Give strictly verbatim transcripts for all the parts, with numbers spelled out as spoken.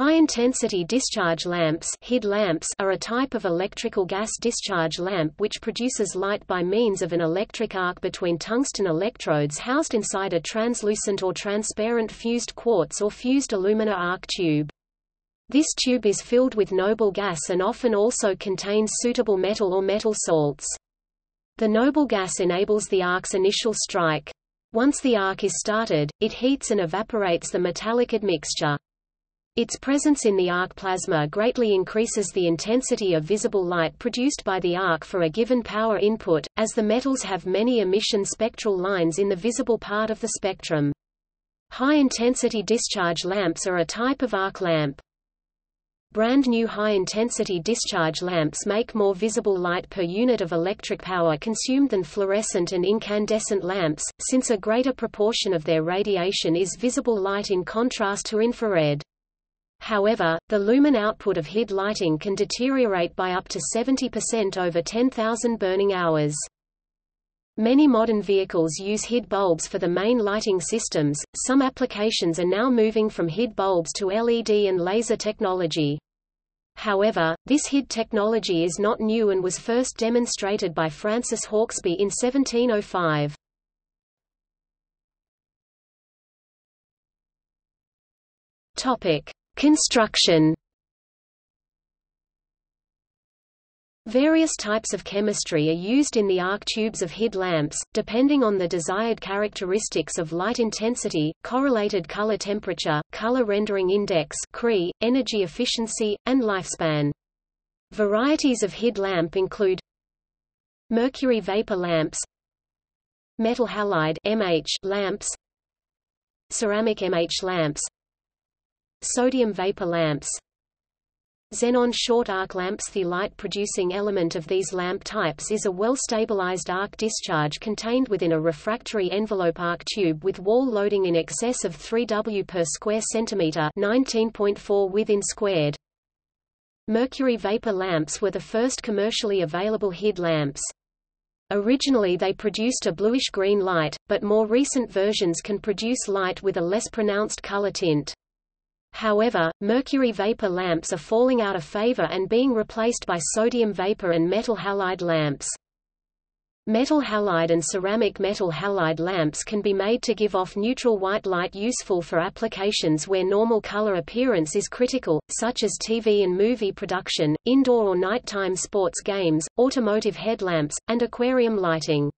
High-intensity discharge lamps (H I D lamps) are a type of electrical gas discharge lamp which produces light by means of an electric arc between tungsten electrodes housed inside a translucent or transparent fused quartz or fused alumina arc tube. This tube is filled with noble gas and often also contains suitable metal or metal salts. The noble gas enables the arc's initial strike. Once the arc is started, it heats and evaporates the metallic admixture. Its presence in the arc plasma greatly increases the intensity of visible light produced by the arc for a given power input, as the metals have many emission spectral lines in the visible part of the spectrum. High-intensity discharge lamps are a type of arc lamp. Brand new high-intensity discharge lamps make more visible light per unit of electric power consumed than fluorescent and incandescent lamps, since a greater proportion of their radiation is visible light in contrast to infrared. However, the lumen output of H I D lighting can deteriorate by up to seventy percent over ten thousand burning hours. Many modern vehicles use H I D bulbs for the main lighting systems. Some applications are now moving from H I D bulbs to L E D and laser technology. However, this H I D technology is not new and was first demonstrated by Francis Hawkesby in seventeen oh five. Topic: Construction. Various types of chemistry are used in the arc tubes of H I D lamps, depending on the desired characteristics of light intensity, correlated color temperature, color rendering index (C R I), energy efficiency, and lifespan. Varieties of H I D lamp include mercury vapor lamps, metal halide (M H) lamps, ceramic M H lamps, sodium vapor lamps, xenon short arc lamps. The light producing element of these lamp types is a well stabilized arc discharge contained within a refractory envelope arc tube with wall loading in excess of three watts per square centimeter, nineteen point four within squared. Mercury vapor lamps were the first commercially available H I D lamps. Originally they produced a bluish green light, but more recent versions can produce light with a less pronounced color tint. However, mercury vapor lamps are falling out of favor and being replaced by sodium vapor and metal halide lamps. Metal halide and ceramic metal halide lamps can be made to give off neutral white light, useful for applications where normal color appearance is critical, such as T V and movie production, indoor or nighttime sports games, automotive headlamps, and aquarium lighting.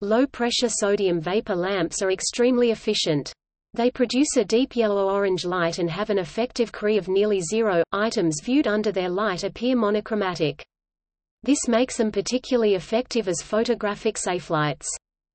Low-pressure sodium vapor lamps are extremely efficient. They produce a deep yellow-orange light and have an effective C R I of nearly zero. Items viewed under their light appear monochromatic. This makes them particularly effective as photographic safelights.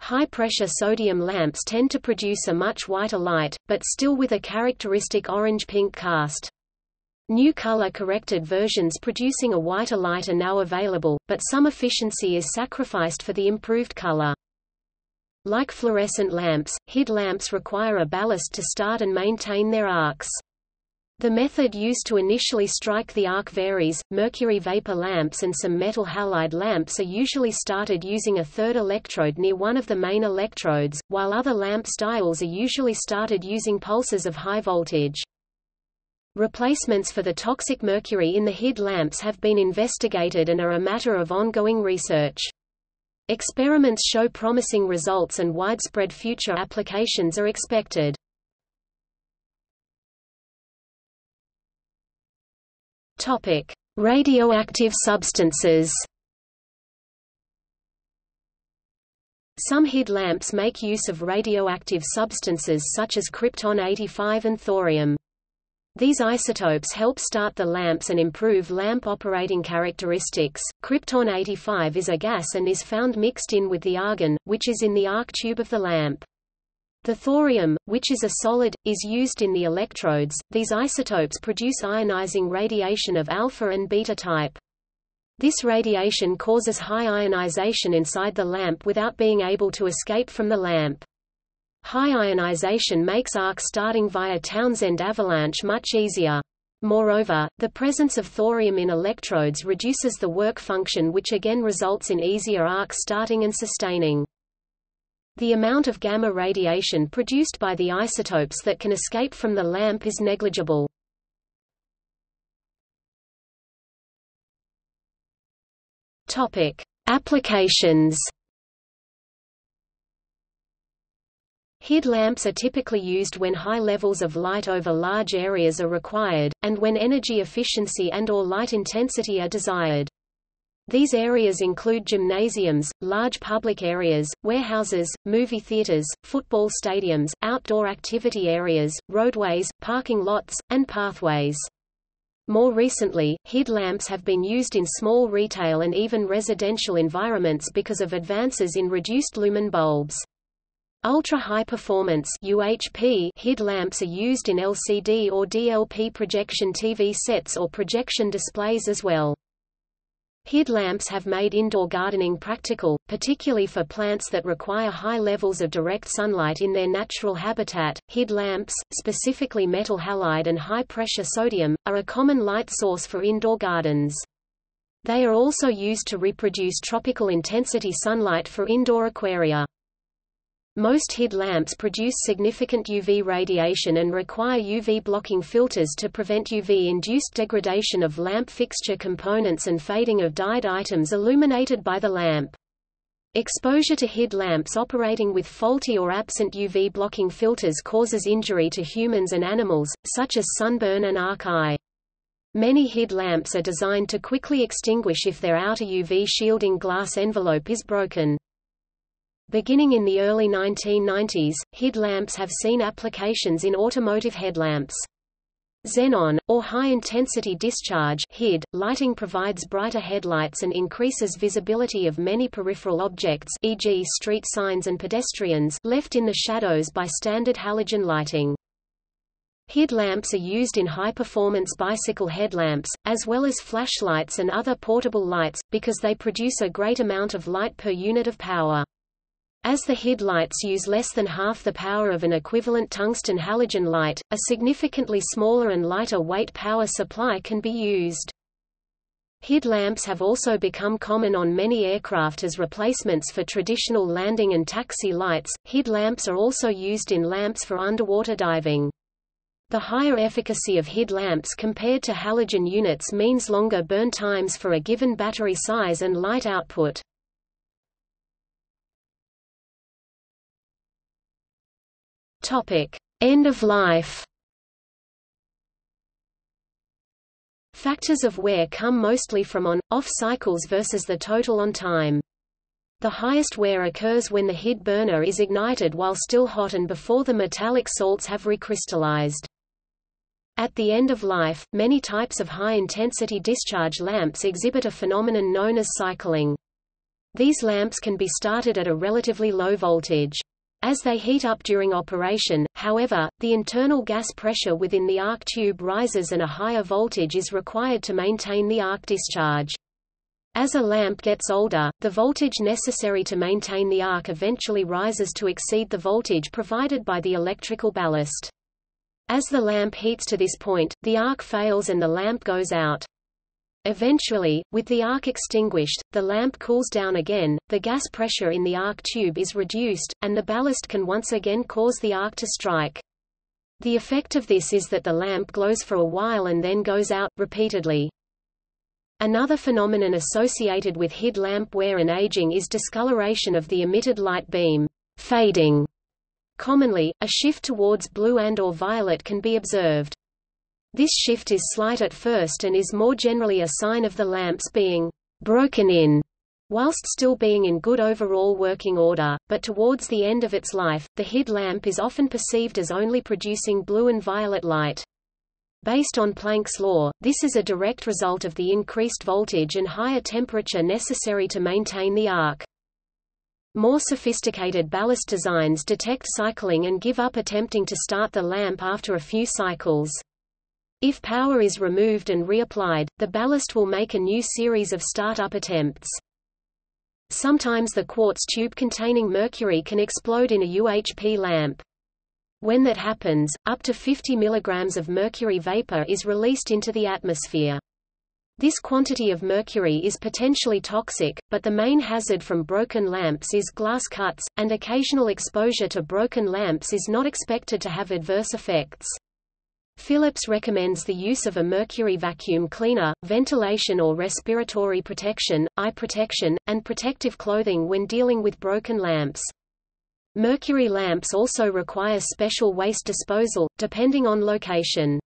High-pressure sodium lamps tend to produce a much whiter light, but still with a characteristic orange-pink cast. New color-corrected versions producing a whiter light are now available, but some efficiency is sacrificed for the improved color. Like fluorescent lamps, H I D lamps require a ballast to start and maintain their arcs. The method used to initially strike the arc varies. Mercury vapor lamps and some metal halide lamps are usually started using a third electrode near one of the main electrodes, while other lamp styles are usually started using pulses of high voltage. Replacements for the toxic mercury in the H I D lamps have been investigated and are a matter of ongoing research. Experiments show promising results and widespread future applications are expected. Topic: Radioactive substances. Some H I D lamps make use of radioactive substances such as krypton eighty-five and thorium. These isotopes help start the lamps and improve lamp operating characteristics. Krypton eighty-five is a gas and is found mixed in with the argon, which is in the arc tube of the lamp. The thorium, which is a solid, is used in the electrodes. These isotopes produce ionizing radiation of alpha and beta type. This radiation causes high ionization inside the lamp without being able to escape from the lamp. High ionization makes arc starting via Townsend avalanche much easier. Moreover, the presence of thorium in electrodes reduces the work function, which again results in easier arc starting and sustaining. The amount of gamma radiation produced by the isotopes that can escape from the lamp is negligible. Topic: Applications. H I D lamps are typically used when high levels of light over large areas are required, and when energy efficiency and/or light intensity are desired. These areas include gymnasiums, large public areas, warehouses, movie theaters, football stadiums, outdoor activity areas, roadways, parking lots, and pathways. More recently, H I D lamps have been used in small retail and even residential environments because of advances in reduced lumen bulbs. Ultra-high-performance H I D lamps are used in L C D or D L P projection T V sets or projection displays as well. H I D lamps have made indoor gardening practical, particularly for plants that require high levels of direct sunlight in their natural habitat. H I D lamps, specifically metal halide and high-pressure sodium, are a common light source for indoor gardens. They are also used to reproduce tropical intensity sunlight for indoor aquaria. Most H I D lamps produce significant U V radiation and require U V blocking filters to prevent U V-induced degradation of lamp fixture components and fading of dyed items illuminated by the lamp. Exposure to H I D lamps operating with faulty or absent U V blocking filters causes injury to humans and animals, such as sunburn and arc eye. Many H I D lamps are designed to quickly extinguish if their outer U V shielding glass envelope is broken. Beginning in the early nineteen nineties, H I D lamps have seen applications in automotive headlamps. Xenon, or high-intensity discharge H I D, lighting provides brighter headlights and increases visibility of many peripheral objects, for example street signs and pedestrians, left in the shadows by standard halogen lighting. H I D lamps are used in high-performance bicycle headlamps, as well as flashlights and other portable lights, because they produce a great amount of light per unit of power. As the H I D lights use less than half the power of an equivalent tungsten halogen light, a significantly smaller and lighter weight power supply can be used. H I D lamps have also become common on many aircraft as replacements for traditional landing and taxi lights. H I D lamps are also used in lamps for underwater diving. The higher efficacy of H I D lamps compared to halogen units means longer burn times for a given battery size and light output. Topic: End of life. Factors of wear come mostly from on-off cycles versus the total on time. The highest wear occurs when the H I D burner is ignited while still hot and before the metallic salts have recrystallized. At the end of life, many types of high-intensity discharge lamps exhibit a phenomenon known as cycling. These lamps can be started at a relatively low voltage. As they heat up during operation, however, the internal gas pressure within the arc tube rises and a higher voltage is required to maintain the arc discharge. As a lamp gets older, the voltage necessary to maintain the arc eventually rises to exceed the voltage provided by the electrical ballast. As the lamp heats to this point, the arc fails and the lamp goes out. Eventually, with the arc extinguished, the lamp cools down again, the gas pressure in the arc tube is reduced, and the ballast can once again cause the arc to strike. The effect of this is that the lamp glows for a while and then goes out, repeatedly. Another phenomenon associated with H I D lamp wear and aging is discoloration of the emitted light beam, fading. Commonly, a shift towards blue and/or violet can be observed. This shift is slight at first and is more generally a sign of the lamps being broken in, whilst still being in good overall working order, but towards the end of its life, the H I D lamp is often perceived as only producing blue and violet light. Based on Planck's law, this is a direct result of the increased voltage and higher temperature necessary to maintain the arc. More sophisticated ballast designs detect cycling and give up attempting to start the lamp after a few cycles. If power is removed and reapplied, the ballast will make a new series of start-up attempts. Sometimes the quartz tube containing mercury can explode in a U H P lamp. When that happens, up to fifty milligrams of mercury vapor is released into the atmosphere. This quantity of mercury is potentially toxic, but the main hazard from broken lamps is glass cuts, and occasional exposure to broken lamps is not expected to have adverse effects. Philips recommends the use of a mercury vacuum cleaner, ventilation or respiratory protection, eye protection, and protective clothing when dealing with broken lamps. Mercury lamps also require special waste disposal, depending on location.